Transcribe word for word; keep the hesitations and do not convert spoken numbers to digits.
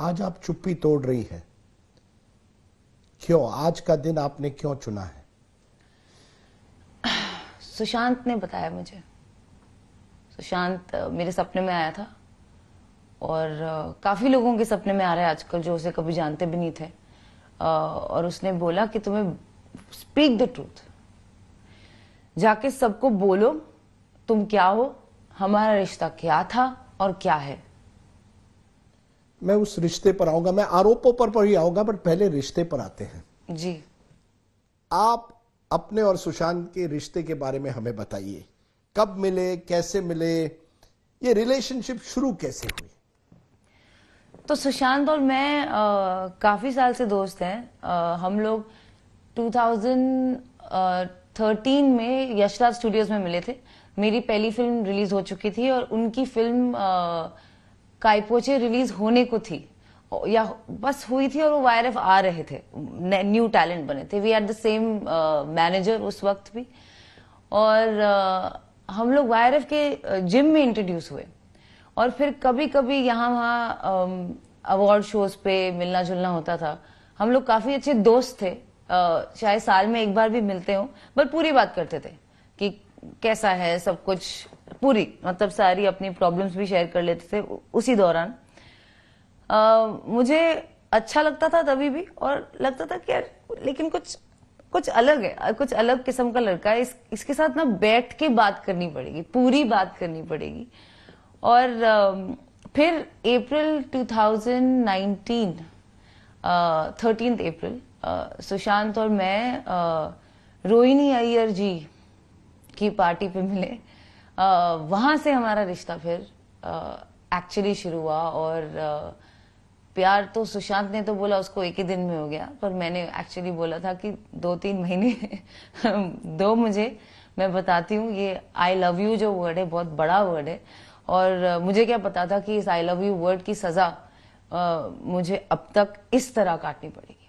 आज आप चुप्पी तोड़ रही है, क्यों? आज का दिन आपने क्यों चुना है? सुशांत ने बताया मुझे। सुशांत मेरे सपने में आया था और काफी लोगों के सपने में आ रहा है आजकल जो उसे कभी जानते भी नहीं थे, और उसने बोला कि तुम्हें स्पीक द ट्रूथ, जाके सबको बोलो तुम क्या हो, हमारा रिश्ता क्या था और क्या है। मैं उस रिश्ते पर आऊंगा, मैं आरोपों पर, पर ही आऊंगा, बट पहले रिश्ते पर आते हैं। जी, आप अपने और सुशांत के रिश्ते के बारे में हमें बताइए, कब मिले, कैसे मिले, ये रिलेशनशिप शुरू कैसे हुई? तो सुशांत और मैं आ, काफी साल से दोस्त हैं। आ, हम लोग दो हज़ार तेरह में यशराज स्टूडियोज में मिले थे। मेरी पहली फिल्म रिलीज हो चुकी थी और उनकी फिल्म आ, काई पोचे रिलीज होने को थी या बस हुई थी, और वो वाई आर एफ आ रहे थे, न्यू टैलेंट बने थे। We had the same manager उस वक्त भी, और uh, हम लोग वाई आर एफ के जिम में इंट्रोड्यूस हुए, और फिर कभी कभी यहाँ वहाँ अवार्ड शोज पे मिलना जुलना होता था। हम लोग काफी अच्छे दोस्त थे, uh, शायद साल में एक बार भी मिलते हों, बट पूरी बात करते थे कि कैसा है सब कुछ, पूरी मतलब सारी अपनी प्रॉब्लम्स भी शेयर कर लेते थे। उसी दौरान uh, मुझे अच्छा लगता था तभी भी, और लगता था कि यार लेकिन कुछ कुछ अलग है, कुछ अलग किस्म का लड़का है, इस, इसके साथ ना बैठ के बात करनी पड़ेगी, पूरी बात करनी पड़ेगी। और आ, फिर अप्रैल दो हज़ार उन्नीस, थर्टीन अप्रैल सुशांत और मैं आ, रोहिणी अय्यर जी की पार्टी पे मिले। आ, वहाँ से हमारा रिश्ता फिर एक्चुअली शुरू हुआ, और आ, प्यार तो सुशांत ने तो बोला उसको एक ही दिन में हो गया, पर मैंने एक्चुअली बोला था कि दो तीन महीने दो मुझे, मैं बताती हूँ ये आई लव यू जो वर्ड है बहुत बड़ा वर्ड है, और मुझे क्या पता था कि इस आई लव यू वर्ड की सजा आ, मुझे अब तक इस तरह काटनी पड़ेगी।